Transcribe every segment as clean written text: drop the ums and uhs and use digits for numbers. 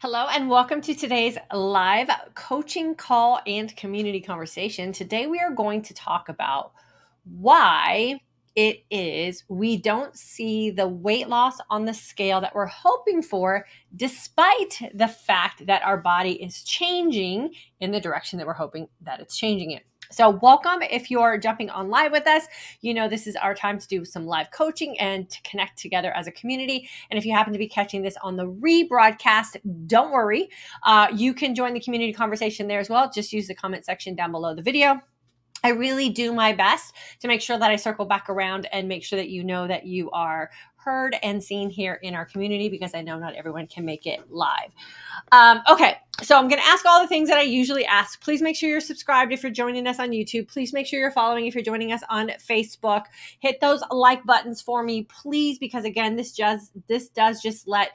Hello and welcome to today's live coaching call and community conversation. Today we are going to talk about why it is we don't see the weight loss on the scale that we're hoping for, despite the fact that our body is changing in the direction that we're hoping that it's changing in. So welcome. If you're jumping on live with us, you know this is our time to do some live coaching and to connect together as a community. And if you happen to be catching this on the rebroadcast, don't worry. You can join the community conversation there as well. Just use the comment section down below the video. I really do my best to make sure that I circle back around and make sure that you know that you are heard and seen here in our community, because I know not everyone can make it live. Okay, so I'm going to ask all the things that I usually ask. Please make sure you're subscribed if you're joining us on YouTube. Please make sure you're following if you're joining us on Facebook. Hit those like buttons for me, please, because again, this does just let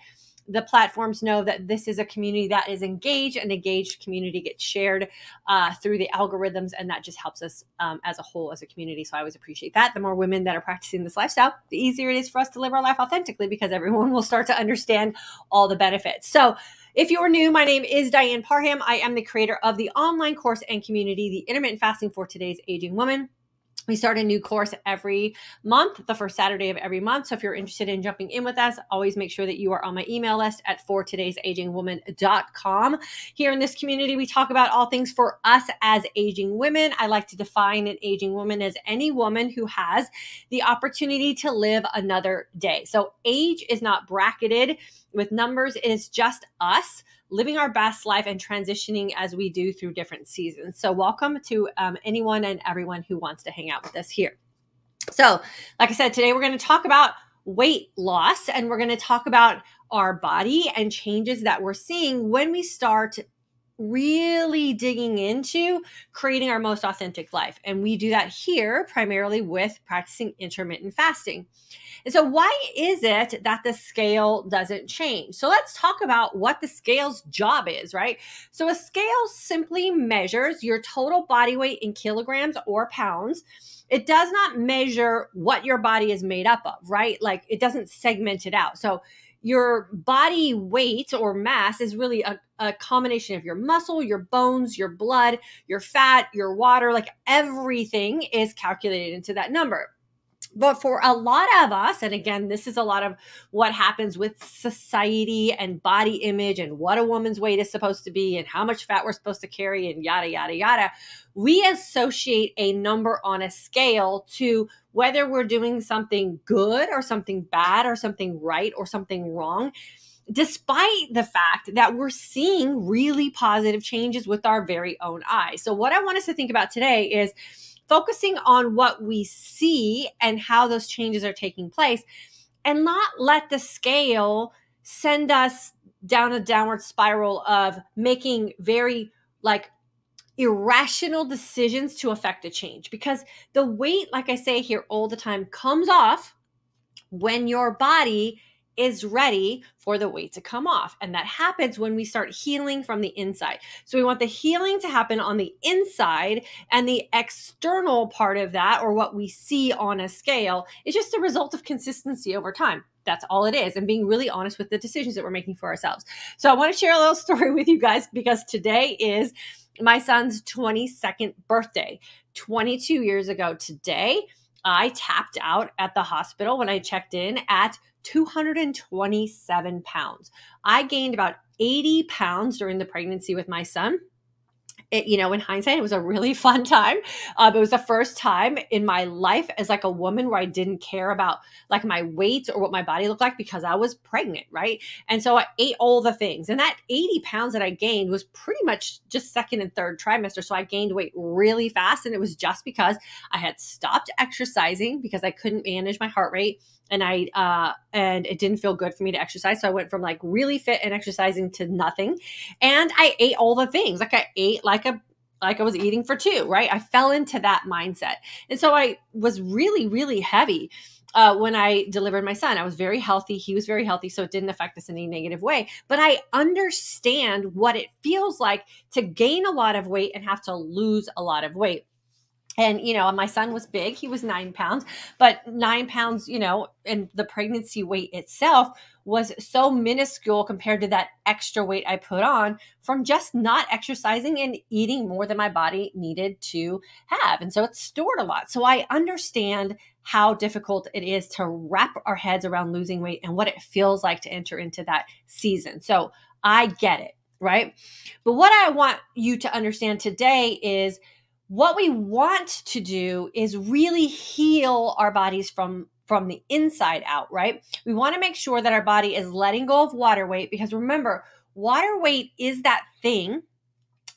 the platforms know that this is a community that is engaged, and engaged community gets shared through the algorithms, and that just helps us as a whole, as a community. So I always appreciate that. The more women that are practicing this lifestyle, the easier it is for us to live our life authentically, because everyone will start to understand all the benefits. So if you're new, my name is Dy Ann Parham. I am the creator of the online course and community, The Intermittent Fasting for Today's Aging Woman. We start a new course every month, the first Saturday of every month. So if you're interested in jumping in with us, always make sure that you are on my email list at fortodaysagingwoman.com. Here in this community, we talk about all things for us as aging women. I like to define an aging woman as any woman who has the opportunity to live another day. So age is not bracketed with numbers. It is just us living our best life and transitioning as we do through different seasons. So welcome to anyone and everyone who wants to hang out with us here. So like I said, today we're going to talk about weight loss, and we're going to talk about our body and changes that we're seeing when we start really digging into creating our most authentic life. And we do that here primarily with practicing intermittent fasting. And so why is it that the scale doesn't change? So let's talk about what the scale's job is, right? So a scale simply measures your total body weight in kilograms or pounds. It does not measure what your body is made up of, right? Like, it doesn't segment it out. So your body weight or mass is really a combination of your muscle, your bones, your blood, your fat, your water, like everything is calculated into that number. But for a lot of us, and again, this is a lot of what happens with society and body image and what a woman's weight is supposed to be and how much fat we're supposed to carry and yada, yada, yada. We associate a number on a scale to whether we're doing something good or something bad or something right or something wrong, despite the fact that we're seeing really positive changes with our very own eyes. So what I want us to think about today is focusing on what we see and how those changes are taking place, and not let the scale send us down a downward spiral of making very irrational decisions to affect a change. Because the weight, like I say here all the time, comes off when your body is ready for the weight to come off. And that happens when we start healing from the inside. So we want the healing to happen on the inside, and the external part of that, or what we see on a scale, is just a result of consistency over time. That's all it is. And being really honest with the decisions that we're making for ourselves. So I want to share a little story with you guys, because today is my son's 22nd birthday. 22 years ago today, I tapped out at the hospital when I checked in at 227 pounds. I gained about 80 pounds during the pregnancy with my son. You know, in hindsight, it was a really fun time. It was the first time in my life as a woman where I didn't care about my weight or what my body looked like, because I was pregnant, right? And so I ate all the things. And that 80 pounds that I gained was pretty much just second and third trimester. So I gained weight really fast. And it was just because I had stopped exercising because I couldn't manage my heart rate. And and it didn't feel good for me to exercise. So I went from really fit and exercising to nothing. And I ate all the things. I ate like I was eating for two, right? I fell into that mindset. And so I was really, really heavy when I delivered my son. I was very healthy. He was very healthy. So it didn't affect us in any negative way. But I understand what it feels like to gain a lot of weight and have to lose a lot of weight. And, you know, my son was big, he was 9 pounds, but 9 pounds, you know, and the pregnancy weight itself was so minuscule compared to that extra weight I put on from just not exercising and eating more than my body needed to have. And so it's stored a lot. So I understand how difficult it is to wrap our heads around losing weight and what it feels like to enter into that season. So I get it, right? But what I want you to understand today is what we want to do is really heal our bodies from the inside out, right? We want to make sure that our body is letting go of water weight, because remember, water weight is that thing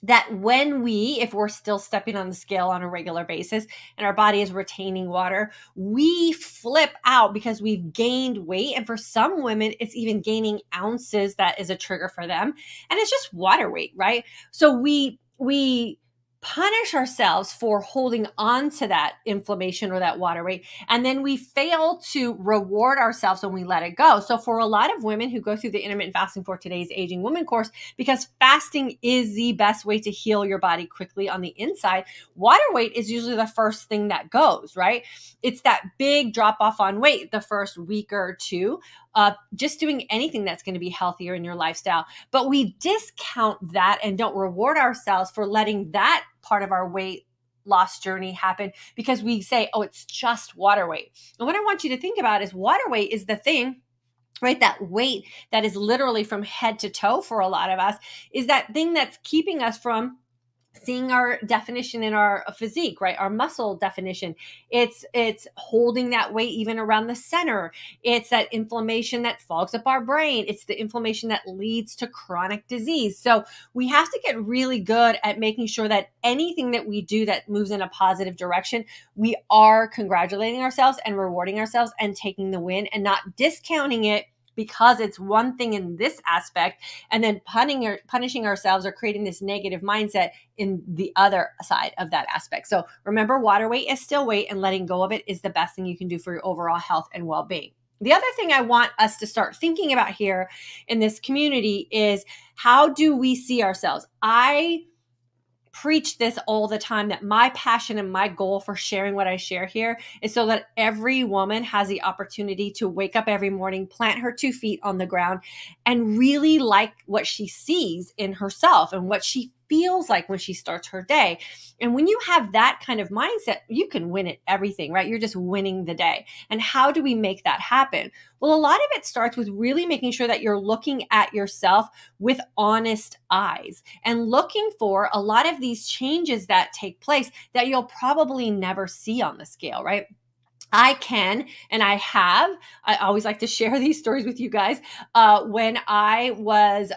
that when we, if we're still stepping on the scale on a regular basis and our body is retaining water, we flip out because we've gained weight. And for some women, it's even gaining ounces that is a trigger for them. And it's just water weight, right? So we punish ourselves for holding on to that inflammation or that water weight. And then we fail to reward ourselves when we let it go. So for a lot of women who go through the Intermittent Fasting for Today's Aging Woman course, because fasting is the best way to heal your body quickly on the inside, water weight is usually the first thing that goes, right? It's that big drop off on weight the first week or two of just doing anything that's going to be healthier in your lifestyle. But we discount that and don't reward ourselves for letting that part of our weight loss journey happen, because we say, oh, it's just water weight. And what I want you to think about is water weight is the thing, right? That weight that is literally from head to toe for a lot of us is that thing that's keeping us from seeing our definition in our physique, right? Our muscle definition. It's holding that weight even around the center. It's that inflammation that fogs up our brain. It's the inflammation that leads to chronic disease. So we have to get really good at making sure that anything that we do that moves in a positive direction, we are congratulating ourselves and rewarding ourselves and taking the win and not discounting it because it's one thing in this aspect and then punishing ourselves or creating this negative mindset in the other side of that aspect. So remember, water weight is still weight, and letting go of it is the best thing you can do for your overall health and well-being. The other thing I want us to start thinking about here in this community is, how do we see ourselves? I preach this all the time, that my passion and my goal for sharing what I share here is so that every woman has the opportunity to wake up every morning, plant her 2 feet on the ground, and really like what she sees in herself and what she feels like when she starts her day. And when you have that kind of mindset, you can win at everything, right? You're just winning the day. And how do we make that happen? Well, a lot of it starts with really making sure that you're looking at yourself with honest eyes and looking for a lot of these changes that take place that you'll probably never see on the scale, right? I can, and I have, I always like to share these stories with you guys. When I was,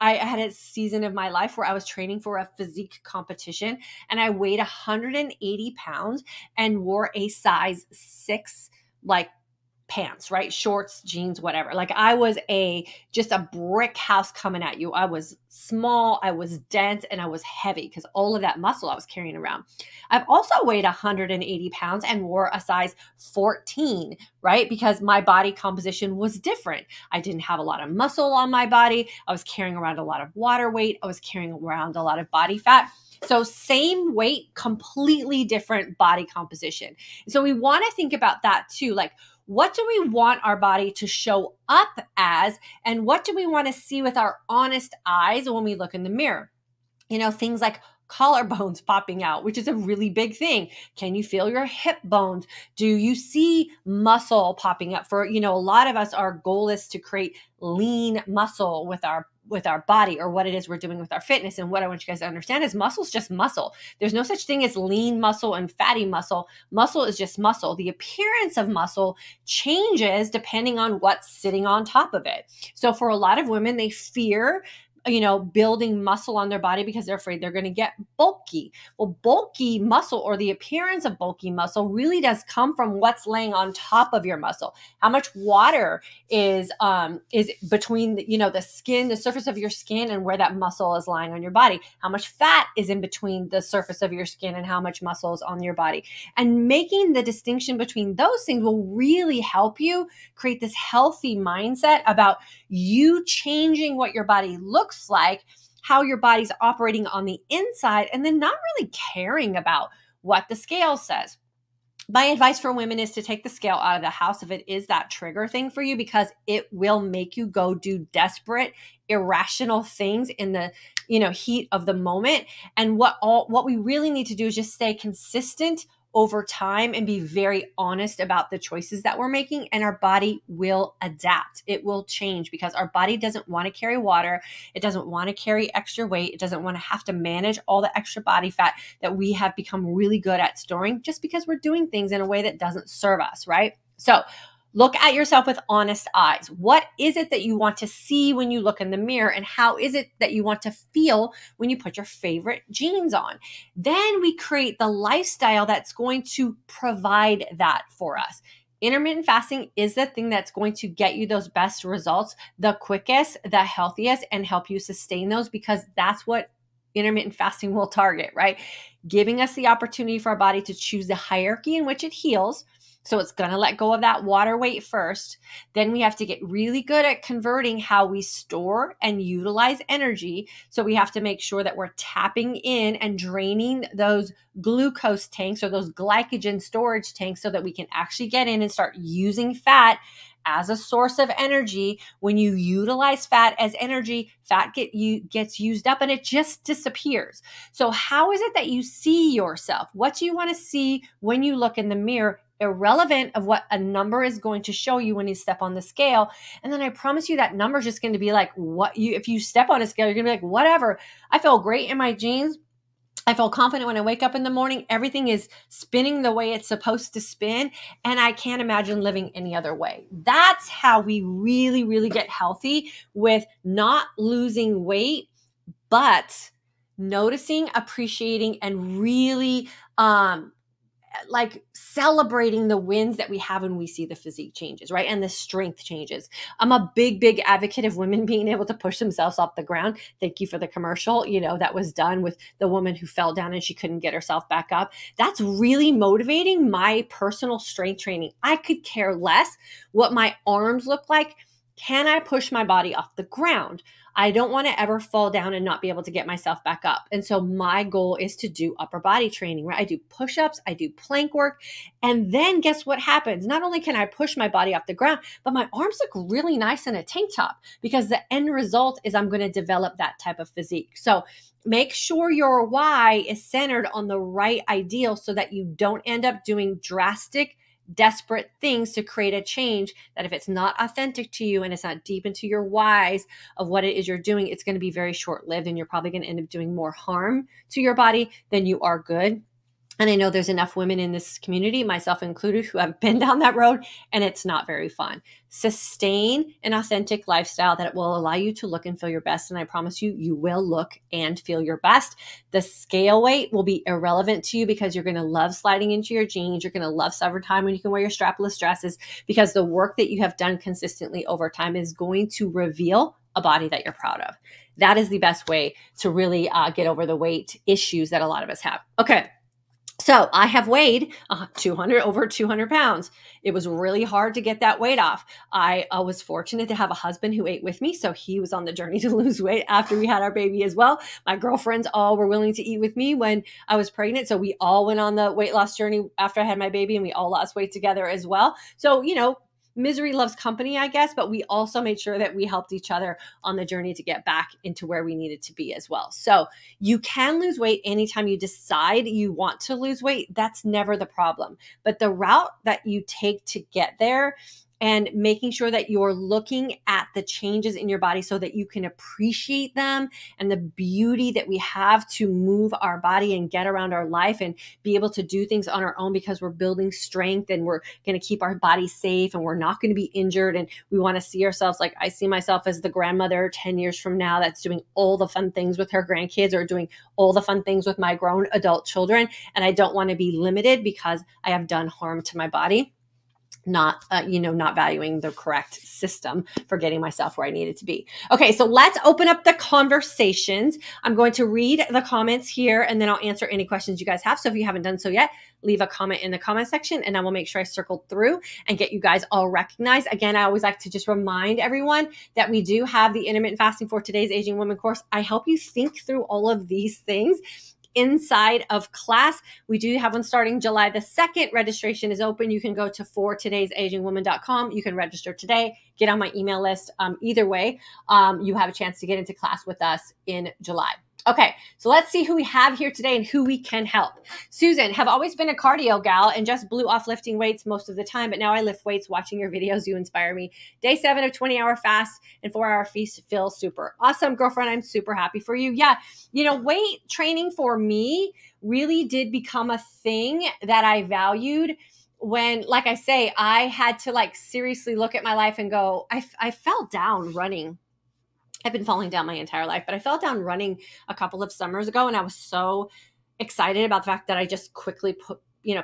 I had a season of my life where I was training for a physique competition, and I weighed 180 pounds and wore a size 6, like, pants, right? Shorts, jeans, whatever. Like, I was just a brick house coming at you. I was small, I was dense, and I was heavy because all of that muscle I was carrying around. I've also weighed 180 pounds and wore a size 14, right? Because my body composition was different. I didn't have a lot of muscle on my body. I was carrying around a lot of water weight. I was carrying around a lot of body fat. So same weight, completely different body composition. So we want to think about that too. Like, what do we want our body to show up as, and what do we want to see with our honest eyes when we look in the mirror? You know, things like collarbones popping out, which is a really big thing. Can you feel your hip bones? Do you see muscle popping up? For, you know, a lot of us, our goal is to create lean muscle with our body, or what it is we're doing with our fitness. And what I want you guys to understand is, muscle's just muscle. There's no such thing as lean muscle and fatty muscle. Muscle is just muscle. The appearance of muscle changes depending on what's sitting on top of it. So for a lot of women, they fear, you know, building muscle on their body because they're afraid they're going to get bulky. Well, bulky muscle, or the appearance of bulky muscle, really does come from what's laying on top of your muscle. How much water is between the, you know, the skin, the surface of your skin, and where that muscle is lying on your body. How much fat is in between the surface of your skin and how much muscle is on your body. And making the distinction between those things will really help you create this healthy mindset about you changing what your body looks like, how your body's operating on the inside, and then not really caring about what the scale says. My advice for women is to take the scale out of the house if it is that trigger thing for you, because it will make you go do desperate, irrational things in the, you know, heat of the moment. And what we really need to do is just stay consistent over time and be very honest about the choices that we're making, and our body will adapt. It will change because our body doesn't want to carry water. It doesn't want to carry extra weight. It doesn't want to have to manage all the extra body fat that we have become really good at storing just because we're doing things in a way that doesn't serve us, right? So look at yourself with honest eyes. What is it that you want to see when you look in the mirror? And how is it that you want to feel when you put your favorite jeans on? Then we create the lifestyle that's going to provide that for us. Intermittent fasting is the thing that's going to get you those best results, the quickest, the healthiest, and help you sustain those, because that's what intermittent fasting will target, right? Giving us the opportunity for our body to choose the hierarchy in which it heals. So it's going to let go of that water weight first. Then we have to get really good at converting how we store and utilize energy. So we have to make sure that we're tapping in and draining those glucose tanks or those glycogen storage tanks so that we can actually get in and start using fat as a source of energy. When you utilize fat as energy, fat gets used up and it just disappears. So how is it that you see yourself? What do you want to see when you look in the mirror? Irrelevant of what a number is going to show you when you step on the scale. And then I promise you that number is just going to be like, if you step on a scale, you're going to be like, whatever. I feel great in my jeans. I feel confident when I wake up in the morning. Everything is spinning the way it's supposed to spin. And I can't imagine living any other way. That's how we really, really get healthy, with not losing weight, but noticing, appreciating, and really, like celebrating the wins that we have when we see the physique changes, right? And the strength changes. I'm a big, big advocate of women being able to push themselves off the ground. Thank you for the commercial, you know, that was done with the woman who fell down and she couldn't get herself back up. That's really motivating my personal strength training. I could care less what my arms look like. Can I push my body off the ground? I don't want to ever fall down and not be able to get myself back up. And so my goal is to do upper body training, right? I do push-ups, I do plank work. And then guess what happens? Not only can I push my body off the ground, but my arms look really nice in a tank top, because the end result is I'm going to develop that type of physique. So make sure your why is centered on the right ideal so that you don't end up doing drastic, desperate things to create a change that, if it's not authentic to you and it's not deep into your whys of what it is you're doing, it's going to be very short-lived, and you're probably going to end up doing more harm to your body than you are good. And I know there's enough women in this community, myself included, who have been down that road, and it's not very fun. Sustain an authentic lifestyle that will allow you to look and feel your best. And I promise you, you will look and feel your best. The scale weight will be irrelevant to you, because you're going to love sliding into your jeans. You're going to love summertime when you can wear your strapless dresses, because the work that you have done consistently over time is going to reveal a body that you're proud of. That is the best way to really get over the weight issues that a lot of us have. Okay. So I have weighed over 200 pounds. It was really hard to get that weight off. I was fortunate to have a husband who ate with me. So he was on the journey to lose weight after we had our baby as well. My girlfriends all were willing to eat with me when I was pregnant. So we all went on the weight loss journey after I had my baby, and we all lost weight together as well. So, you know, misery loves company, I guess, but we also made sure that we helped each other on the journey to get back into where we needed to be as well. So you can lose weight anytime you decide you want to lose weight. That's never the problem. But the route that you take to get there, and making sure that you're looking at the changes in your body so that you can appreciate them, and the beauty that we have to move our body and get around our life and be able to do things on our own, because we're building strength and we're going to keep our body safe and we're not going to be injured. And we want to see ourselves, like I see myself as the grandmother 10 years from now that's doing all the fun things with her grandkids, or doing all the fun things with my grown adult children. And I don't want to be limited because I have done harm to my body, not valuing the correct system for getting myself where I needed to be. Okay, so let's open up the conversations. I'm going to read the comments here, and then I'll answer any questions you guys have. So if you haven't done so yet, leave a comment in the comment section, and I will make sure I circle through and get you guys all recognized. Again, I always like to just remind everyone that we do have the Intermittent Fasting for Today's Aging Woman course. I help you think through all of these things inside of class. We do have one starting July the 2nd. Registration is open. You can go to fortodaysagingwoman.com. You can register today, get on my email list. Either way, you have a chance to get into class with us in July. Okay, so let's see who we have here today and who we can help. Susan, have always been a cardio gal and just blew off lifting weights most of the time, but now I lift weights watching your videos. You inspire me. Day 7 of 20-hour fast and 4-hour feast feel super. Awesome, girlfriend. I'm super happy for you. Yeah, you know, weight training for me really did become a thing that I valued when, like I say, I had to like seriously look at my life and go, I fell down running. I've been falling down my entire life, but I fell down running a couple of summers ago, and I was so excited about the fact that I just quickly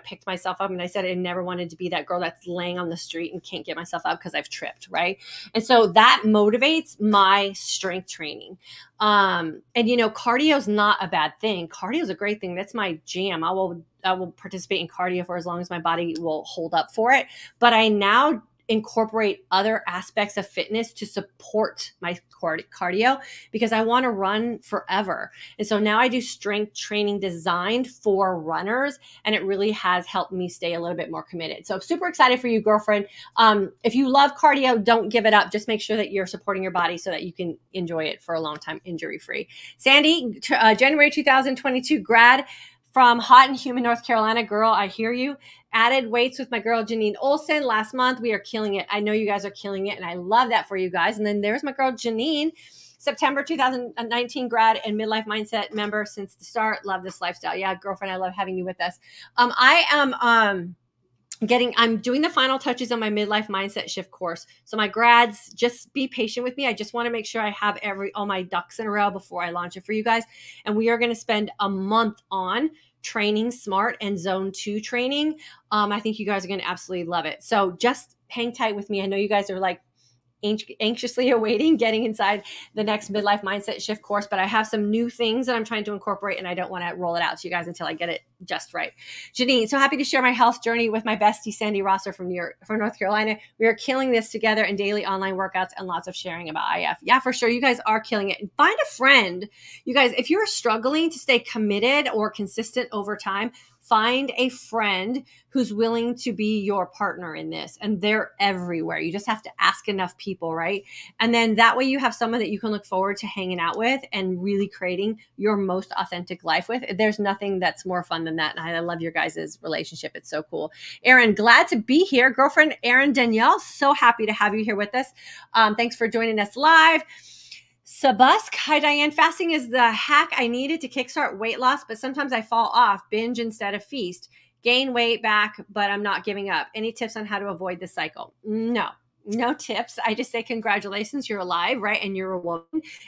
picked myself up. And I said, I never wanted to be that girl that's laying on the street and can't get myself up because I've tripped. Right. And so that motivates my strength training. And you know, cardio is not a bad thing. Cardio is a great thing. That's my jam. I will participate in cardio for as long as my body will hold up for it. But I now incorporate other aspects of fitness to support my cardio because I want to run forever. And so now I do strength training designed for runners, and it really has helped me stay a little bit more committed. So super excited for you, girlfriend. If you love cardio, don't give it up. Just make sure that you're supporting your body so that you can enjoy it for a long time, injury-free. Sandy, January 2022 grad from hot and humid North Carolina. Girl, I hear you. Added weights with my girl, Janine Olson, last month. We are killing it. I know you guys are killing it, and I love that for you guys. And then there's my girl, Janine, September 2019 grad and midlife mindset member since the start. Love this lifestyle. Yeah, girlfriend, I love having you with us. I am I'm doing the final touches on my midlife mindset shift course. So my grads, just be patient with me. I just want to make sure I have all my ducks in a row before I launch it for you guys. And we are going to spend a month on training smart and zone 2 training. I think you guys are going to absolutely love it. So just hang tight with me. I know you guys are like anxiously awaiting getting inside the next midlife mindset shift course, but I have some new things that I'm trying to incorporate, and I don't want to roll it out to you guys until I get it just right. Janine, so happy to share my health journey with my bestie, Sandy Rosser from North Carolina. We are killing this together in daily online workouts and lots of sharing about IF. Yeah, for sure. You guys are killing it. And find a friend. You guys, if you're struggling to stay committed or consistent over time, find a friend who's willing to be your partner in this. And they're everywhere. You just have to ask enough people, right? And then that way you have someone that you can look forward to hanging out with and really creating your most authentic life with. There's nothing that's more fun than that. And I love your guys' relationship. It's so cool. Aaron, glad to be here. Girlfriend Aaron Danielle, so happy to have you here with us. Thanks for joining us live. Sabusk, hi Diane. Fasting is the hack I needed to kickstart weight loss, but sometimes I fall off, binge instead of feast, gain weight back, but I'm not giving up. Any tips on how to avoid this cycle? No tips. I just say congratulations, you're alive, right? And you're a woman,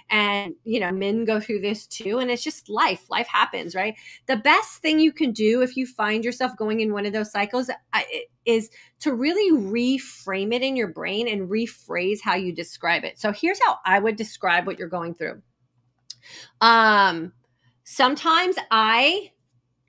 and you know, men go through this too, and it's just life. Life happens, right? The best thing you can do if you find yourself going in one of those cycles is to really reframe it in your brain and rephrase how you describe it. So here's how I would describe what you're going through. Sometimes I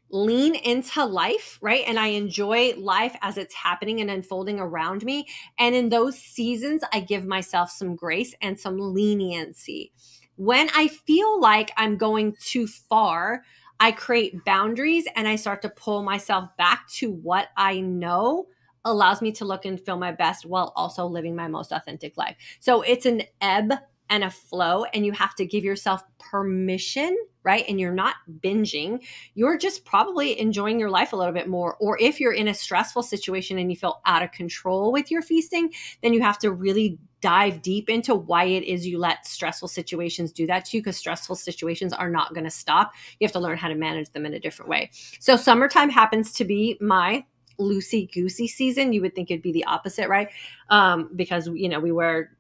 lean into life, right? And I enjoy life as it's happening and unfolding around me. And in those seasons, I give myself some grace and some leniency. When I feel like I'm going too far, I create boundaries and I start to pull myself back to what I know allows me to look and feel my best while also living my most authentic life. So it's an ebb and a flow, and you have to give yourself permission, right? And you're not binging. You're just probably enjoying your life a little bit more. Or if you're in a stressful situation and you feel out of control with your feasting, then you have to really dive deep into why it is you let stressful situations do that to you, because stressful situations are not going to stop. You have to learn how to manage them in a different way. So summertime happens to be my loosey-goosey season. You would think it'd be the opposite, right? Because, you know, we wear,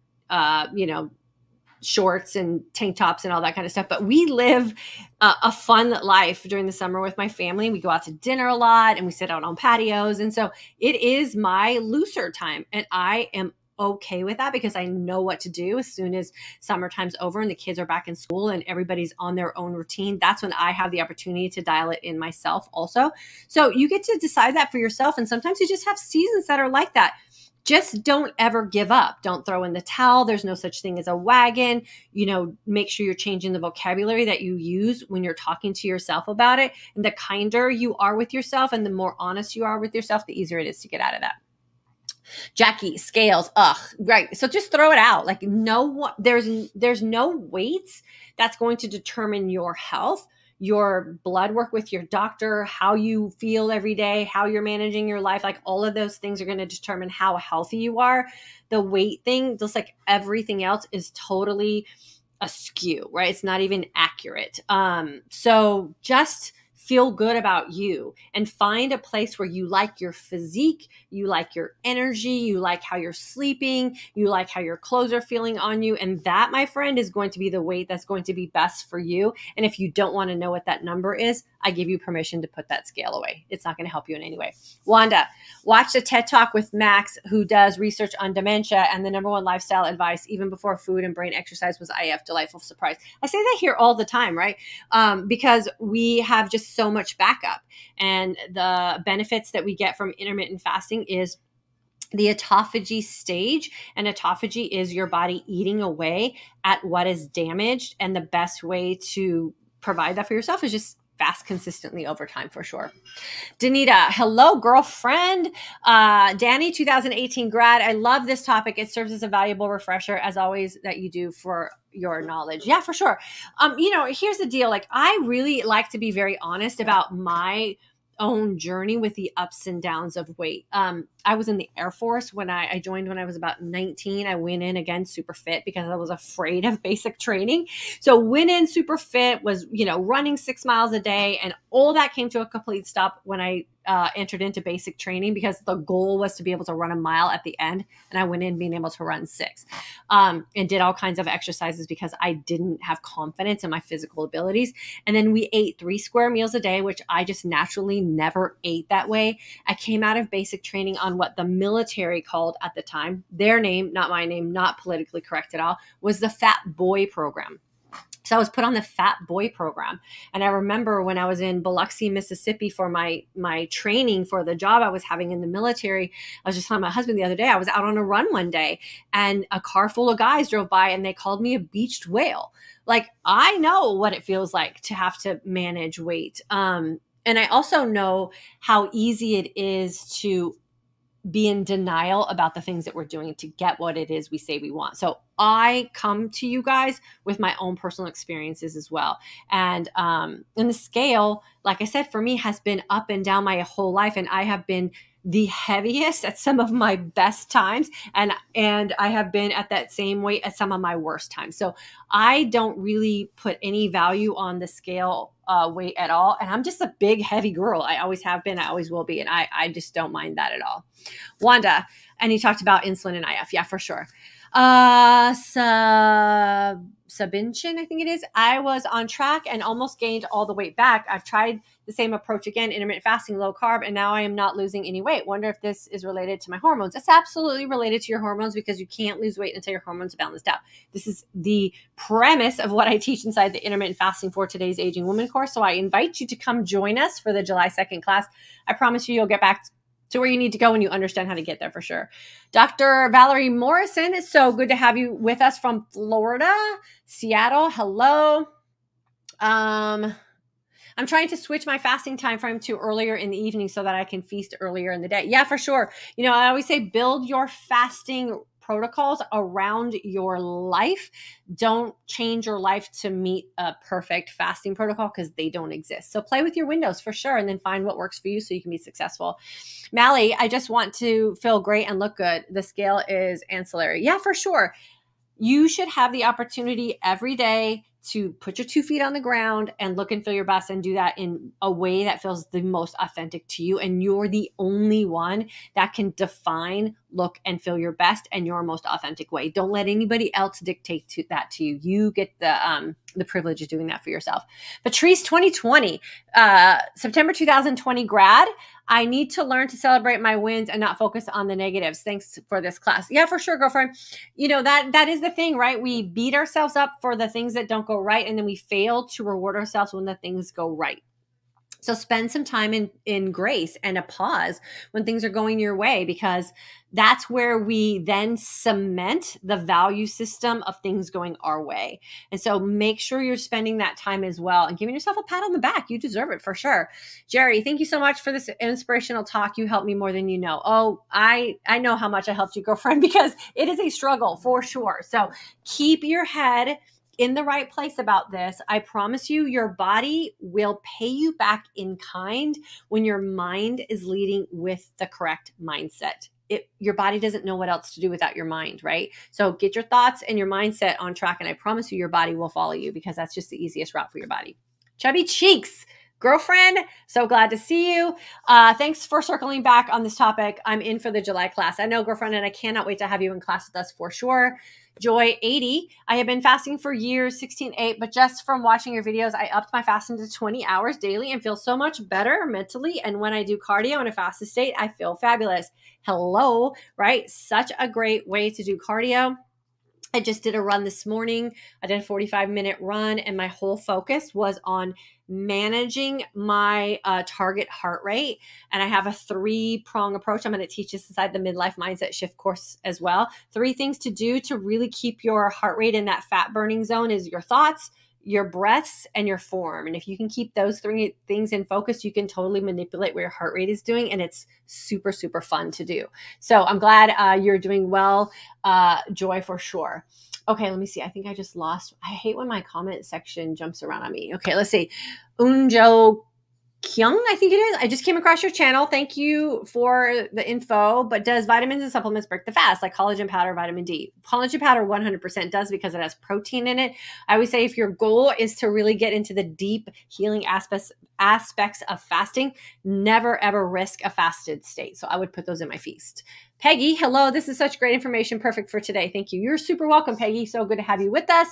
shorts and tank tops and all that kind of stuff. But we live a fun life during the summer with my family. We go out to dinner a lot and we sit out on patios. And so it is my looser time. And I am okay with that because I know what to do as soon as summertime's over and the kids are back in school and everybody's on their own routine. That's when I have the opportunity to dial it in myself also. So you get to decide that for yourself. And sometimes you just have seasons that are like that. just don't ever give up. Don't throw in the towel. There's no such thing as a wagon. You know, make sure you're changing the vocabulary that you use when you're talking to yourself about it. And the kinder you are with yourself and the more honest you are with yourself, the easier it is to get out of that. Jackie, scales, ugh, right. So just throw it out. Like, no, there's no weight that's going to determine your health, your blood work with your doctor, how you feel every day, how you're managing your life. Like, all of those things are going to determine how healthy you are. The weight thing, just like everything else, is totally askew, right? It's not even accurate. So just feel good about you and find a place where you like your physique, you like your energy, you like how you're sleeping, you like how your clothes are feeling on you. And that, my friend, is going to be the weight that's going to be best for you. And if you don't want to know what that number is, I give you permission to put that scale away. It's not going to help you in any way. Wanda, watch a TED Talk with Max, who does research on dementia, and the #1 lifestyle advice, even before food and brain exercise, was IF, delightful surprise. I say that here all the time, right? Because we have just so much backup, and the benefits that we get from intermittent fasting is the autophagy stage. And autophagy is your body eating away at what is damaged. And the best way to provide that for yourself is just fast consistently over time, for sure. Danita, hello, girlfriend. Danny, 2018 grad. I love this topic. It serves as a valuable refresher, as always, that you do for your knowledge. Yeah, for sure. You know, here's the deal. Like, I really like to be very honest about my own journey with the ups and downs of weight. I was in the Air Force when I joined when I was about 19. I went in again super fit because I was afraid of basic training. So went in super fit, was, you know, running 6 miles a day, and all that came to a complete stop when I entered into basic training, because the goal was to be able to run a mile at the end. And I went in being able to run 6, and did all kinds of exercises because I didn't have confidence in my physical abilities. And then we ate 3 square meals a day, which I just naturally never ate that way. I came out of basic training on what the military called at the time, their name, not my name, not politically correct at all, was the Fat Boy program. So I was put on the Fat Boy program. And I remember when I was in Biloxi, Mississippi for my training for the job I was having in the military, I was just telling my husband the other day, I was out on a run one day and a car full of guys drove by and they called me a beached whale. Like, I know what it feels like to have to manage weight. And I also know how easy it is to be in denial about the things that we're doing to get what it is we say we want. So I come to you guys with my own personal experiences as well. And the scale, like I said, for me has been up and down my whole life. And I have been the heaviest at some of my best times. And I have been at that same weight at some of my worst times. So I don't really put any value on the scale weight at all. And I'm just a big, heavy girl. I always have been. I always will be. And I just don't mind that at all. Wanda, and you talked about insulin and IF. Yeah, for sure. Sabinchin, I think it is. I was on track and almost gained all the weight back. I've tried the same approach again, intermittent fasting, low carb, and now I am not losing any weight. Wonder if this is related to my hormones. It's absolutely related to your hormones, because you can't lose weight until your hormones are balanced out. This is the premise of what I teach inside the Intermittent Fasting for Today's Aging Woman course. So I invite you to come join us for the July 2nd class. I promise you, you'll get back to where you need to go when you understand how to get there, for sure. Dr. Valerie Morrison, it's so good to have you with us from Florida, Seattle. Hello. I'm trying to switch my fasting time frame to earlier in the evening so that I can feast earlier in the day. Yeah, for sure. You know, I always say build your fasting protocols around your life. Don't change your life to meet a perfect fasting protocol, because they don't exist. So play with your windows, for sure, and then find what works for you so you can be successful. Mallie, I just want to feel great and look good. The scale is ancillary. Yeah, for sure. You should have the opportunity every day to put your 2 feet on the ground and look and feel your best, and do that in a way that feels the most authentic to you. And you're the only one that can define, look, and feel your best and your most authentic way. Don't let anybody else dictate that to you. You get the privilege of doing that for yourself. Patrice, 2020, September 2020 grad. I need to learn to celebrate my wins and not focus on the negatives. Thanks for this class. Yeah, for sure, girlfriend. You know, that is the thing, right? We beat ourselves up for the things that don't go right, and then we fail to reward ourselves when the things go right. So spend some time in grace and a pause when things are going your way, because that's where we then cement the value system of things going our way. And so make sure you're spending that time as well and giving yourself a pat on the back. You deserve it for sure. Jerry, thank you so much for this inspirational talk. You helped me more than you know. Oh, I know how much I helped you, girlfriend, because it is a struggle for sure. So keep your head in the right place about this. I promise you, your body will pay you back in kind when your mind is leading with the correct mindset. Your body doesn't know what else to do without your mind, right? So get your thoughts and your mindset on track, and I promise you, your body will follow you, because that's just the easiest route for your body. Chubby Cheeks, girlfriend, so glad to see you. Thanks for circling back on this topic. I'm in for the July class. I know, girlfriend, and I cannot wait to have you in class with us for sure. Joy 80, I have been fasting for years, 16-8, but just from watching your videos, I upped my fasting to 20 hours daily and feel so much better mentally. And when I do cardio in a fasted state, I feel fabulous. Hello, right? Such a great way to do cardio. I just did a run this morning. I did a 45-minute run, and my whole focus was on managing my target heart rate. And I have a 3-prong approach. I'm going to teach this inside the Midlife Mindset Shift course as well. 3 things to do to really keep your heart rate in that fat burning zone is your thoughts, your breaths, and your form. And if you can keep those 3 things in focus, you can totally manipulate what your heart rate is doing. And it's super, super fun to do. So I'm glad you're doing well, Joy, for sure. Okay, let me see. I think I just lost. I hate when my comment section jumps around on me. Okay, let's see. Eunjo Kyung, I think it is. I just came across your channel. Thank you for the info. But does vitamins and supplements break the fast, like collagen powder, vitamin D? Collagen powder 100% does, because it has protein in it. I always say, if your goal is to really get into the deep healing aspects of fasting, never ever risk a fasted state. So I would put those in my feast. Peggy, hello. This is such great information. Perfect for today. Thank you. You're super welcome, Peggy. So good to have you with us.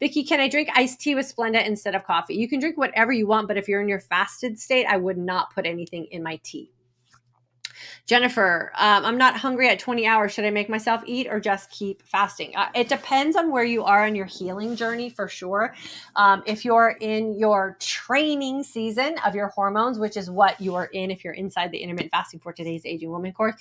Vicky, can I drink iced tea with Splenda instead of coffee? You can drink whatever you want, but if you're in your fasted state, I would not put anything in my tea. Jennifer, I'm not hungry at 20 hours. Should I make myself eat or just keep fasting? It depends on where you are in your healing journey for sure. If you're in your training season of your hormones, which is what you are in if you're inside the Intermittent Fasting for Today's Aging Woman course,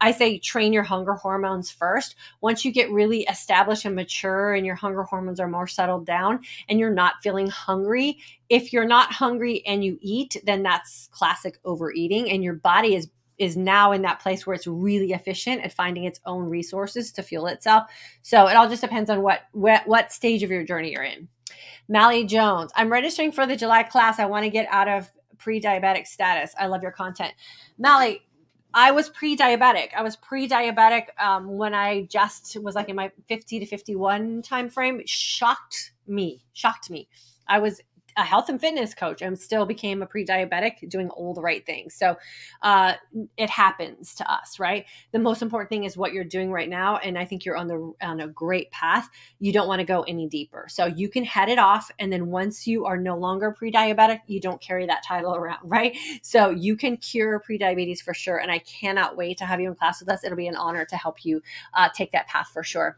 I say train your hunger hormones first. Once you get really established and mature and your hunger hormones are more settled down and you're not feeling hungry, if you're not hungry and you eat, then that's classic overeating, and your body is now in that place where it's really efficient at finding its own resources to fuel itself. So it all just depends on what stage of your journey you're in. Mallie Jones, I'm registering for the July class. I want to get out of pre-diabetic status. I love your content. Mallie, I was pre-diabetic. I was pre-diabetic when I just was like in my 50 to 51 time frame. Shocked me. I was a health and fitness coach and still became a pre-diabetic doing all the right things. So it happens to us, right? The most important thing is what you're doing right now. And I think you're on a great path. You don't want to go any deeper. So you can head it off. And then once you are no longer pre-diabetic, you don't carry that title around, right? So you can cure pre-diabetes for sure. And I cannot wait to have you in class with us. It'll be an honor to help you take that path for sure.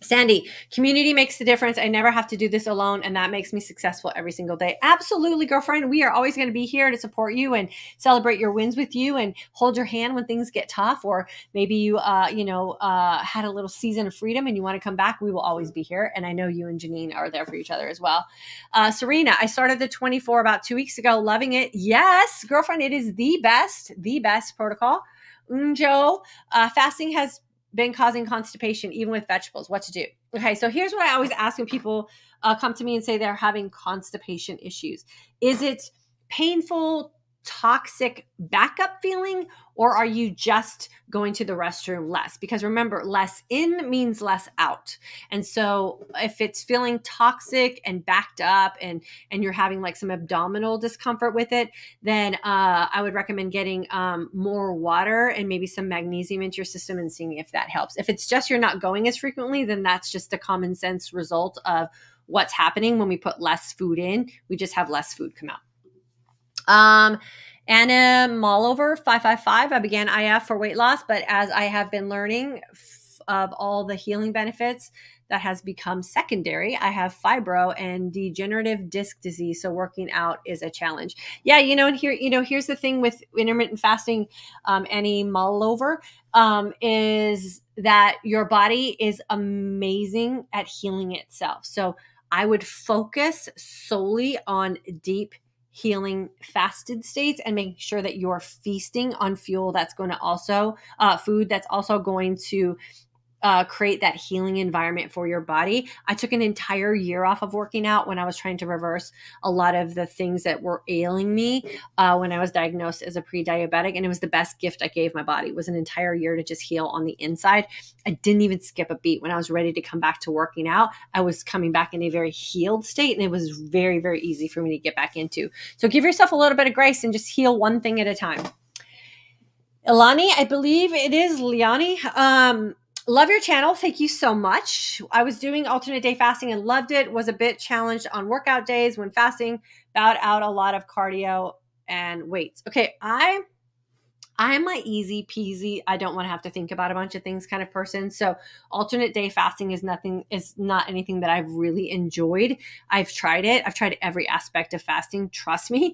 Sandy, community makes the difference. I never have to do this alone, and that makes me successful every single day. Absolutely, girlfriend. We are always going to be here to support you and celebrate your wins with you and hold your hand when things get tough, or maybe you had a little season of freedom and you want to come back. We will always be here, and I know you and Janine are there for each other as well. Serena, I started the 24 about 2 weeks ago. Loving it. Yes, girlfriend, it is the best protocol. Unjo, fasting has been causing constipation, even with vegetables. What to do? Okay, so here's what I always ask when people come to me and say they're having constipation issues. Is it painful, toxic backup feeling, or are you just going to the restroom less? Because remember, less in means less out. And so if it's feeling toxic and backed up and you're having like some abdominal discomfort with it, then I would recommend getting more water and maybe some magnesium into your system and seeing if that helps. If it's just you're not going as frequently, then that's just a common sense result of what's happening when we put less food in. We just have less food come out. Anna Mallover 555. I began IF for weight loss, but as I have been learning, of all the healing benefits, that has become secondary. I have fibro and degenerative disc disease, so working out is a challenge. Yeah, you know, and here, you know, here's the thing with intermittent fasting, Anna Mallover, is that your body is amazing at healing itself. So I would focus solely on deep healing fasted states and making sure that you're feasting on fuel that's going to also, food that's also going to create that healing environment for your body. I took an entire year off of working out when I was trying to reverse a lot of the things that were ailing me when I was diagnosed as a pre-diabetic. And it was the best gift I gave my body, was an entire year to just heal on the inside. I didn't even skip a beat. When I was ready to come back to working out, I was coming back in a very healed state, and it was very, very easy for me to get back into. So give yourself a little bit of grace and just heal one thing at a time. Ilani, I believe it is Liani. Love your channel. Thank you so much. I was doing alternate day fasting and loved it. Was a bit challenged on workout days when fasting. Bowed out a lot of cardio and weights. Okay, I'm my easy peasy, I don't want to have to think about a bunch of things kind of person. So alternate day fasting is not anything that I've really enjoyed. I've tried it. I've tried every aspect of fasting, trust me,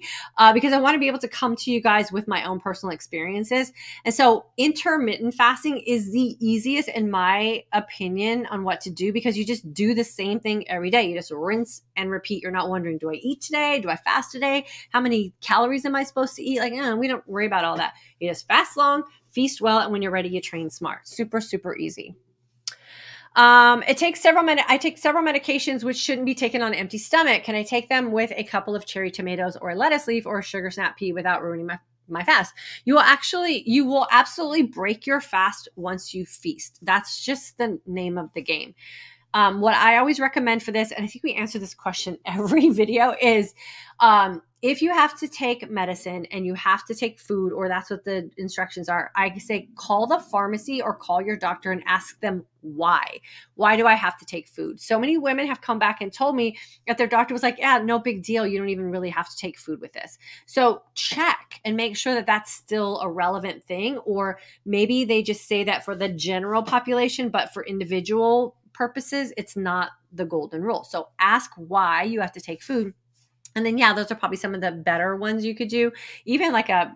because I want to be able to come to you guys with my own personal experiences. And so intermittent fasting is the easiest, in my opinion, on what to do, because you just do the same thing every day. You just rinse and repeat. You're not wondering, do I eat today? Do I fast today? How many calories am I supposed to eat? Like, we don't worry about all that. You just fast long, feast well, and when you're ready, you train smart. Super, super easy. I take several medications which shouldn't be taken on an empty stomach. Can I take them with a couple of cherry tomatoes or a lettuce leaf or a sugar snap pea without ruining my fast? You will absolutely break your fast once you feast. That's just the name of the game. What I always recommend for this, and I think we answer this question every video, is if you have to take medicine and you have to take food, or that's what the instructions are, I say call the pharmacy or call your doctor and ask them why. Why do I have to take food? So many women have come back and told me that their doctor was like, yeah, no big deal. You don't even really have to take food with this. So check and make sure that that's still a relevant thing, or maybe they just say that for the general population, but for individual purposes, it's not the golden rule. So ask why you have to take food. And then, yeah, those are probably some of the better ones you could do. Even like a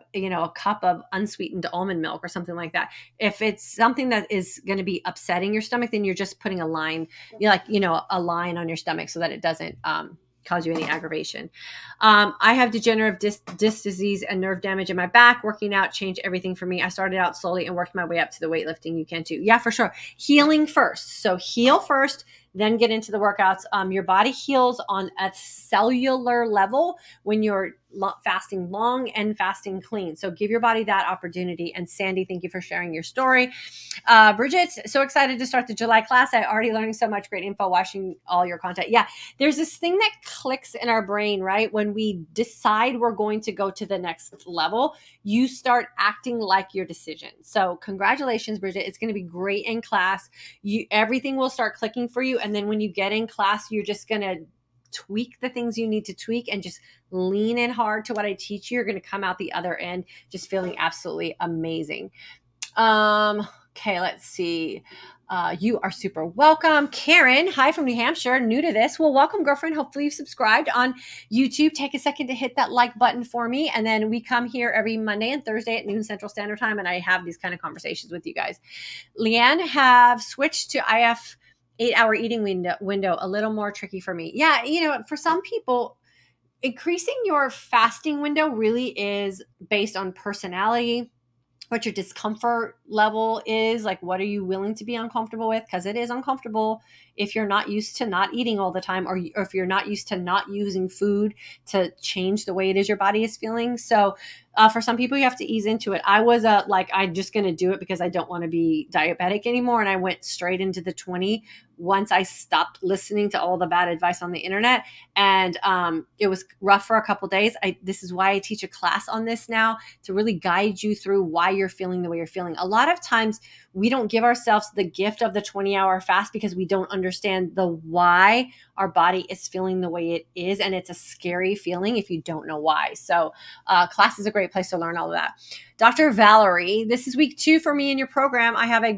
cup of unsweetened almond milk or something like that. If it's something that is going to be upsetting your stomach, then you're just putting a line, a line on your stomach so that it doesn't, cause you any aggravation. I have degenerative disc disease and nerve damage in my back. Working out changed everything for me. I started out slowly and worked my way up to the weightlifting. You can too. Yeah, for sure. Healing first. So heal first, then get into the workouts. Your body heals on a cellular level when you're fasting long and fasting clean. So give your body that opportunity. And Sandy, thank you for sharing your story. Bridget, so excited to start the July class. I already learning so much great info, watching all your content. Yeah, there's this thing that clicks in our brain, right? When we decide we're going to go to the next level, you start acting like your decision. So congratulations, Bridget. It's going to be great in class. Everything will start clicking for you. And then when you get in class, you're just going to tweak the things you need to tweak and just lean in hard to what I teach you. You're going to come out the other end just feeling absolutely amazing. Okay, let's see. You are super welcome. Karen, hi from New Hampshire, new to this. Well, welcome, girlfriend. Hopefully you've subscribed on YouTube. Take a second to hit that like button for me. And then we come here every Monday and Thursday at noon Central Standard Time, and I have these kind of conversations with you guys. Leanne, have switched to IF 8-hour eating window, a little more tricky for me. Yeah, for some people, increasing your fasting window really is based on personality, what your discomfort level is, like what are you willing to be uncomfortable with? Because it is uncomfortable if you're not used to not eating all the time, or if you're not used to not using food to change the way it is your body is feeling. So for some people, you have to ease into it. I was I'm just going to do it because I don't want to be diabetic anymore. And I went straight into the 20 once I stopped listening to all the bad advice on the internet. And it was rough for a couple of days. This is why I teach a class on this now, to really guide you through why you're feeling the way you're feeling. A lot of times we don't give ourselves the gift of the 20-hour fast because we don't understand the why our body is feeling the way it is. And it's a scary feeling if you don't know why. So class is a great place to learn all of that. Dr. Valerie, this is week 2 for me in your program. I've had a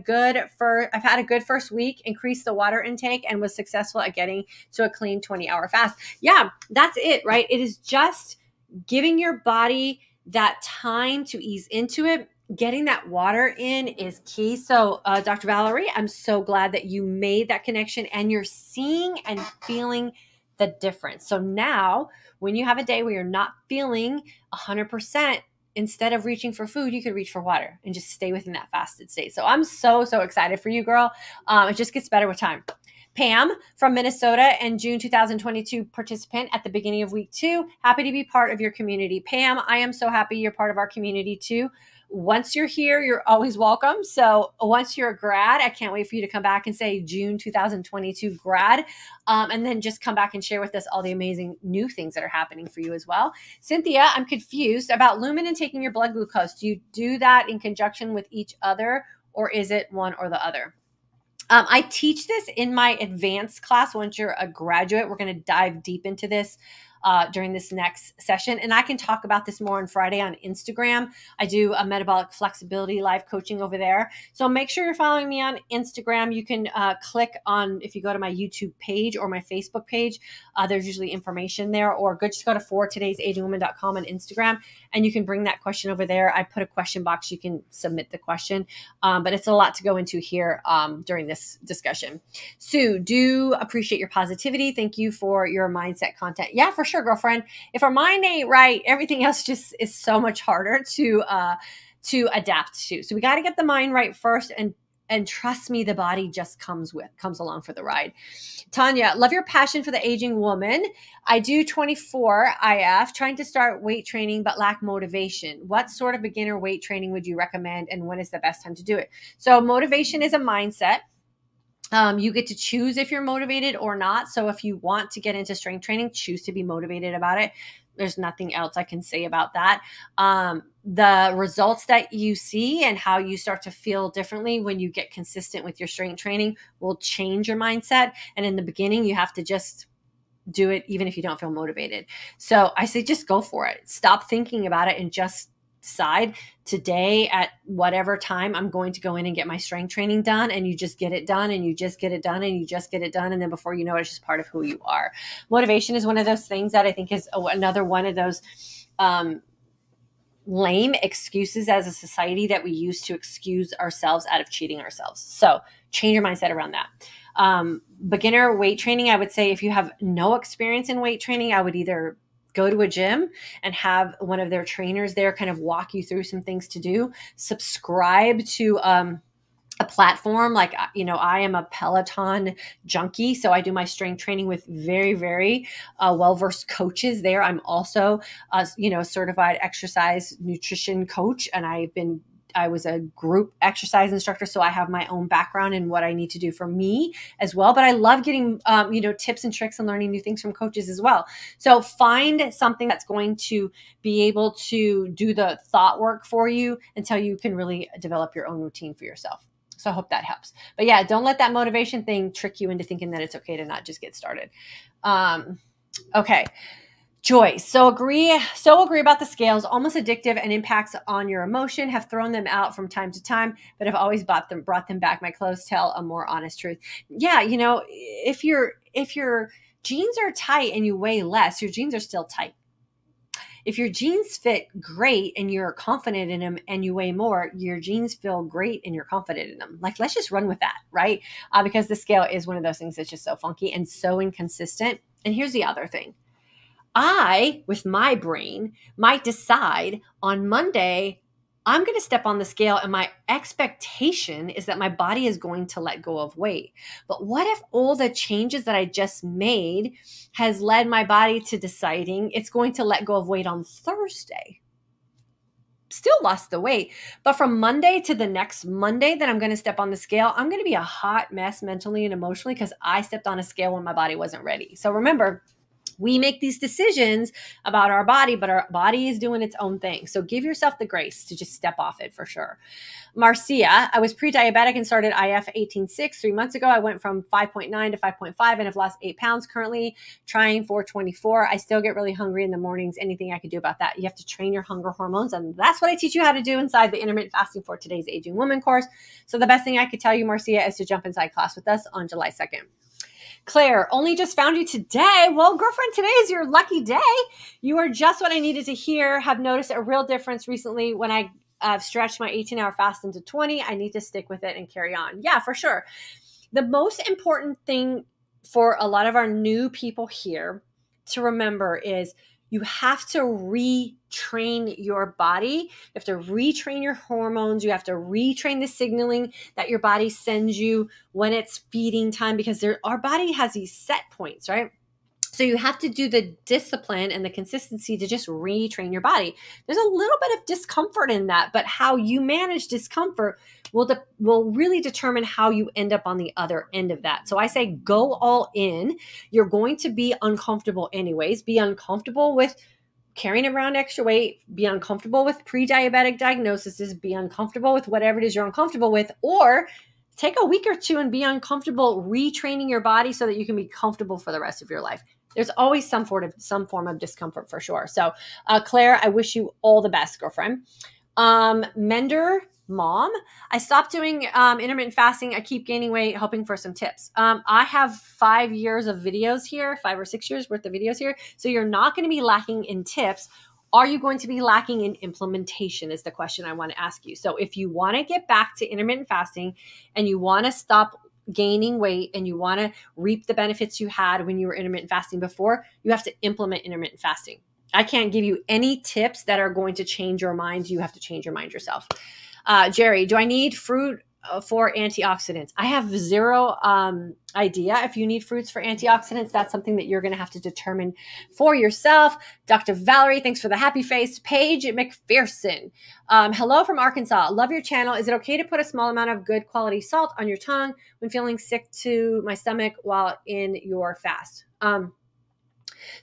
good first week, increased the water intake, and was successful at getting to a clean 20-hour fast. Yeah, that's it, right? It is just giving your body that time to ease into it. Getting that water in is key. So Dr. Valerie, I'm so glad that you made that connection and you're seeing and feeling the difference. So now when you have a day where you're not feeling 100%, instead of reaching for food, you could reach for water and just stay within that fasted state. So I'm so, so excited for you, girl. It just gets better with time. Pam from Minnesota and June 2022 participant at the beginning of week 2. Happy to be part of your community. Pam, I am so happy you're part of our community too. Once you're here, you're always welcome. So once you're a grad, I can't wait for you to come back and say June 2022 grad, and then just come back and share with us all the amazing new things that are happening for you as well. Cynthia, I'm confused about Lumen and taking your blood glucose. Do you do that in conjunction with each other, or is it one or the other? I teach this in my advanced class. Once you're a graduate, we're going to dive deep into this during this next session. And I can talk about this more on Friday on Instagram. I do a metabolic flexibility live coaching over there. So make sure you're following me on Instagram. You can click on, if you go to my YouTube page or my Facebook page, there's usually information there, or just go to fortodaysagingwoman.com on Instagram and you can bring that question over there. I put a question box. You can submit the question, but it's a lot to go into here during this discussion. Sue, do appreciate your positivity. Thank you for your mindset content. Yeah, for sure, girlfriend. If our mind ain't right, everything else just is so much harder to adapt to. So we got to get the mind right first, and trust me, the body just comes along for the ride. Tanya, love your passion for the aging woman. I do 24 IF, trying to start weight training but lack motivation. What sort of beginner weight training would you recommend, and when is the best time to do it? So motivation is a mindset. You get to choose if you're motivated or not. So if you want to get into strength training, choose to be motivated about it. There's nothing else I can say about that. The results that you see and how you start to feel differently when you get consistent with your strength training will change your mindset. And in the beginning, you have to just do it even if you don't feel motivated. So I say just go for it. Stop thinking about it and just decide today at whatever time I'm going to go in and get my strength training done, and you just get it done and you just get it done and you just get it done. And then before you know it, it's just part of who you are. Motivation is one of those things that I think is another one of those lame excuses as a society that we use to excuse ourselves out of cheating ourselves. So change your mindset around that. Beginner weight training, I would say if you have no experience in weight training, I would either go to a gym and have one of their trainers there kind of walk you through some things to do. Subscribe to a platform like, you know, I am a Peloton junkie. So I do my strength training with very, very well-versed coaches there. I'm also, a certified exercise nutrition coach, and I was a group exercise instructor, so I have my own background in what I need to do for me as well. But I love getting, tips and tricks and learning new things from coaches as well. So find something that's going to be able to do the thought work for you until you can really develop your own routine for yourself. So I hope that helps. But yeah, don't let that motivation thing trick you into thinking that it's okay to not just get started. Okay. Joy, so agree about the scales, almost addictive, and impacts on your emotion. Have thrown them out from time to time, but have always brought them back. My clothes tell a more honest truth. Yeah, if your jeans are tight and you weigh less, your jeans are still tight. If your jeans fit great and you're confident in them and you weigh more, your jeans feel great and you're confident in them. Like, let's just run with that, right? Because the scale is one of those things that's just so funky and so inconsistent. And here's the other thing. I, with my brain, might decide on Monday, I'm going to step on the scale and my expectation is that my body is going to let go of weight. But what if all the changes that I just made has led my body to deciding it's going to let go of weight on Thursday? Still lost the weight, but from Monday to the next Monday that I'm going to step on the scale, I'm going to be a hot mess mentally and emotionally because I stepped on a scale when my body wasn't ready. So remember, We make these decisions about our body, but our body is doing its own thing. So give yourself the grace to just step off it for sure. Marcia, I was pre-diabetic and started IF 18.6 3 months ago. I went from 5.9 to 5.5 and have lost 8 pounds, currently trying 424. I still get really hungry in the mornings. Anything I could do about that? You have to train your hunger hormones. And that's what I teach you how to do inside the Intermittent Fasting for Today's Aging Woman course. So the best thing I could tell you, Marcia, is to jump inside class with us on July 2nd. Claire, only just found you today. Well, girlfriend, today is your lucky day. You are just what I needed to hear. Have noticed a real difference recently when I have stretched my 18-hour fast into 20. I need to stick with it and carry on. Yeah, for sure. The most important thing for a lot of our new people here to remember is you have to retrain your body. You have to retrain your hormones. You have to retrain the signaling that your body sends you when it's feeding time, because our body has these set points, right? So you have to do the discipline and the consistency to just retrain your body. There's a little bit of discomfort in that, but how you manage discomfort will really determine how you end up on the other end of that. So I say go all in. You're going to be uncomfortable anyways. Be uncomfortable with carrying around extra weight, be uncomfortable with pre-diabetic diagnoses, be uncomfortable with whatever it is you're uncomfortable with, or take a week or two and be uncomfortable retraining your body so that you can be comfortable for the rest of your life. There's always some form of discomfort for sure. So Claire, I wish you all the best, girlfriend. Mender, mom, I stopped doing intermittent fasting. I keep gaining weight, hoping for some tips. I have 5 years of videos here, 5 or 6 years worth of videos here. So you're not going to be lacking in tips. Are you going to be lacking in implementation is the question I want to ask you. So if you want to get back to intermittent fasting and you want to stop gaining weight and you want to reap the benefits you had when you were intermittent fasting before, you have to implement intermittent fasting. I can't give you any tips that are going to change your mind. You have to change your mind yourself. Jerry, do I need fruit for antioxidants? I have zero idea if you need fruits for antioxidants. That's something that you're going to have to determine for yourself. Dr. Valerie, thanks for the happy face. Paige McPherson, hello from Arkansas. Love your channel. Is it okay to put a small amount of good quality salt on your tongue when feeling sick to my stomach while in your fast?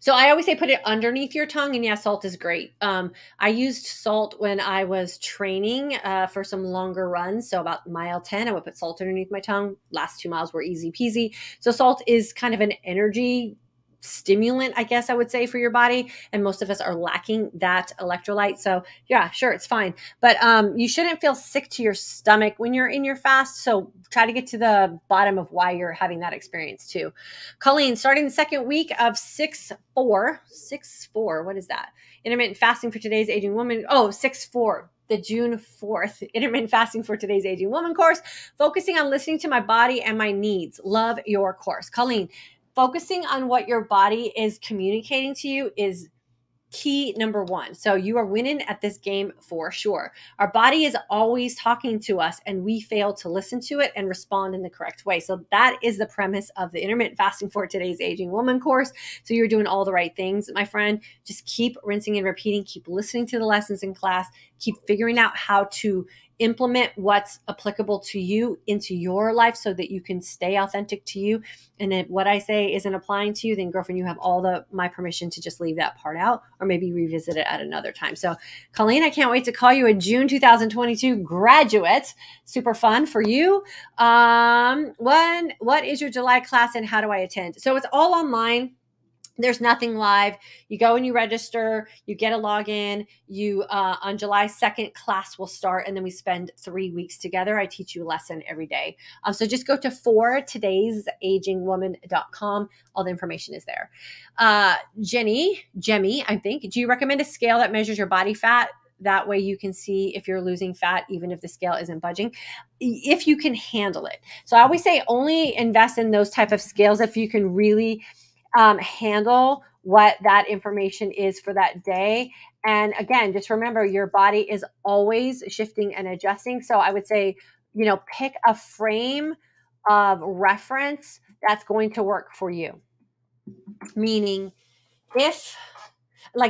So I always say put it underneath your tongue, and yeah, salt is great. I used salt when I was training for some longer runs. So about mile 10, I would put salt underneath my tongue. Last 2 miles were easy peasy. So salt is kind of an energy stimulant, I guess I would say, for your body. And most of us are lacking that electrolyte. So yeah, sure, it's fine. But you shouldn't feel sick to your stomach when you're in your fast. So try to get to the bottom of why you're having that experience too. Colleen, starting the second week of 6-4, what is that? Intermittent fasting for today's aging woman. Oh, 6-4. The June 4th Intermittent Fasting for Today's Aging Woman course, focusing on listening to my body and my needs. Love your course. Colleen, focusing on what your body is communicating to you is key number one. So you are winning at this game for sure. Our body is always talking to us and we fail to listen to it and respond in the correct way. So that is the premise of the Intermittent Fasting for Today's Aging Woman course. So you're doing all the right things, my friend. Just keep rinsing and repeating. Keep listening to the lessons in class. Keep figuring out how to implement what's applicable to you into your life so that you can stay authentic to you. And if what I say isn't applying to you, then girlfriend, you have all my permission to just leave that part out or maybe revisit it at another time. So Colleen, I can't wait to call you a June 2022 graduate. Super fun for you. What is your July class and how do I attend? So it's all online. There's nothing live. You go and you register, you get a login, on July 2nd, class will start, and then we spend 3 weeks together. I teach you a lesson every day. So just go to fortodaysagingwoman.com. All the information is there. Jemmy, I think, do you recommend a scale that measures your body fat? That way you can see if you're losing fat, even if the scale isn't budging, if you can handle it. So I always say only invest in those type of scales if you can really handle what that information is for that day. And again, just remember your body is always shifting and adjusting. So I would say, you know, pick a frame of reference that's going to work for you. Meaning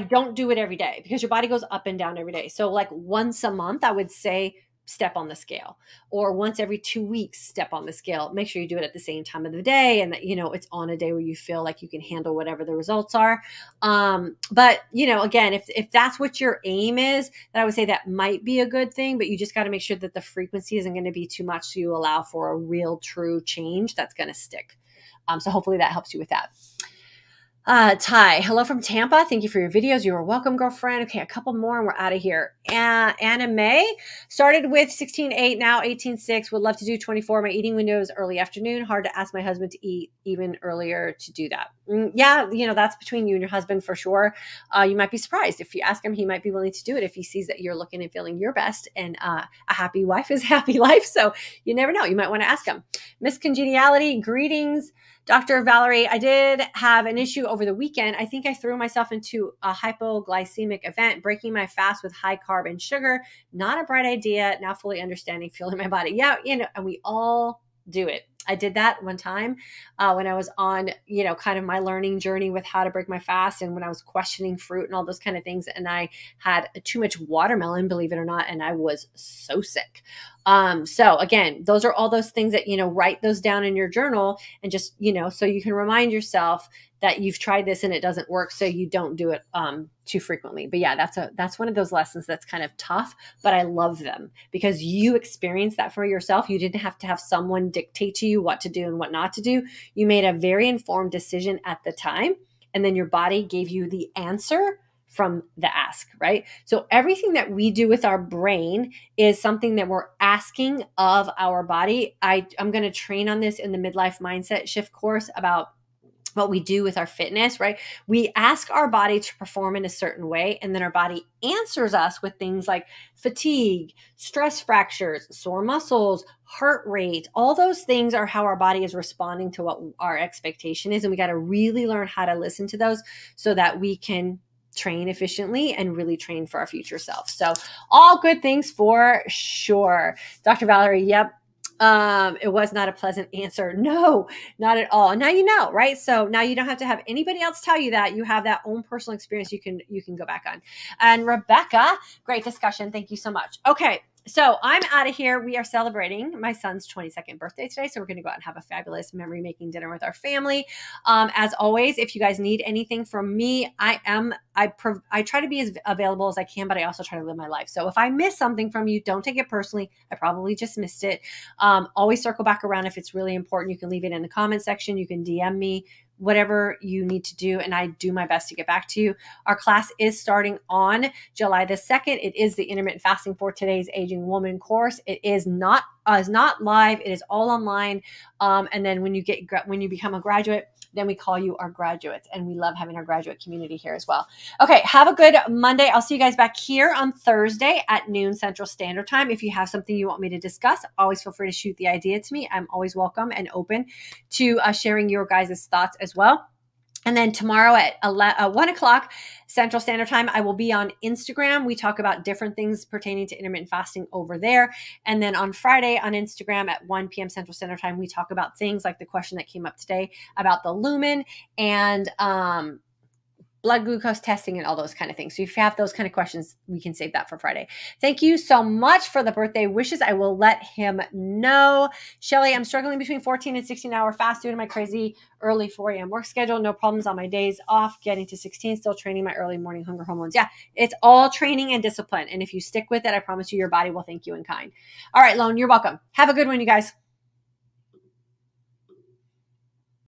don't do it every day because your body goes up and down every day. So like once a month, I would say step on the scale, or once every 2 weeks, step on the scale. Make sure you do it at the same time of the day, and that, you know, it's on a day where you feel like you can handle whatever the results are. But, you know, again, if that's what your aim is, then I would say that might be a good thing, but you just got to make sure that the frequency isn't going to be too much, so you allow for a real true change that's going to stick. So hopefully that helps you with that. Ty, hello from Tampa. Thank you for your videos. You are welcome, girlfriend. Okay, a couple more and we're out of here. Anna May, started with 16.8, now 18.6. Would love to do 24. My eating window is early afternoon. Hard to ask my husband to eat even earlier to do that. Yeah, you know, that's between you and your husband for sure. You might be surprised. If you ask him, he might be willing to do it if he sees that you're looking and feeling your best. And a happy wife is a happy life. So you never know. You might want to ask him. Miss Congeniality, greetings. Dr. Valerie, I did have an issue over the weekend. I think I threw myself into a hypoglycemic event, breaking my fast with high carb and sugar. Not a bright idea. Now fully understanding, feeling my body. Yeah, you know, and we all do it. I did that one time when I was on, you know, kind of my learning journey with how to break my fast, and when I was questioning fruit and all those kind of things. And I had too much watermelon, believe it or not, and I was so sick. So again, those are all those things that, you know, write those down in your journal, and just, you know, so you can remind yourself that you've tried this and it doesn't work, so you don't do it too frequently. But yeah, that's one of those lessons that's kind of tough, but I love them because you experienced that for yourself. You didn't have to have someone dictate to you what to do and what not to do. You made a very informed decision at the time, and then your body gave you the answer from the ask, right? So everything that we do with our brain is something that we're asking of our body. I'm going to train on this in the Midlife Mindset Shift course about what we do with our fitness, right? We ask our body to perform in a certain way, and then our body answers us with things like fatigue, stress fractures, sore muscles, heart rate. All those things are how our body is responding to what our expectation is. And we got to really learn how to listen to those so that we can train efficiently and really train for our future self. So all good things for sure. Dr. Valerie, yep. It was not a pleasant answer. No, not at all. Now you know, right? So now you don't have to have anybody else tell you that. You have that own personal experience you can go back on. And Rebecca, great discussion. Thank you so much. Okay. So I'm out of here. We are celebrating my son's 22nd birthday today. So we're going to go out and have a fabulous memory-making dinner with our family. As always, if you guys need anything from me, I try to be as available as I can, but I also try to live my life. So if I miss something from you, don't take it personally. I probably just missed it. Always circle back around. If it's really important, you can leave it in the comment section. You can DM me, whatever you need to do. And I do my best to get back to you. Our class is starting on July the 2nd. It is the Intermittent Fasting for Today's Aging Woman course. It is not live. It is all online. And then when you become a graduate, then we call you our graduates, and we love having our graduate community here as well. Okay. Have a good Monday. I'll see you guys back here on Thursday at noon Central Standard Time. If you have something you want me to discuss, always feel free to shoot the idea to me. I'm always welcome and open to sharing your guys' thoughts as well. And then tomorrow at 1 o'clock Central Standard Time, I will be on Instagram. We talk about different things pertaining to intermittent fasting over there. And then on Friday on Instagram at 1 p.m. Central Standard Time, we talk about things like the question that came up today about the Lumen and blood glucose testing and all those kind of things. So if you have those kind of questions, we can save that for Friday. Thank you so much for the birthday wishes. I will let him know. Shelly, I'm struggling between 14 and 16-hour fast due to my crazy early 4 a.m. work schedule. No problems on my days off. Getting to 16, still training my early morning hunger hormones. Yeah, it's all training and discipline. And if you stick with it, I promise you your body will thank you in kind. All right, Lone, you're welcome. Have a good one, you guys.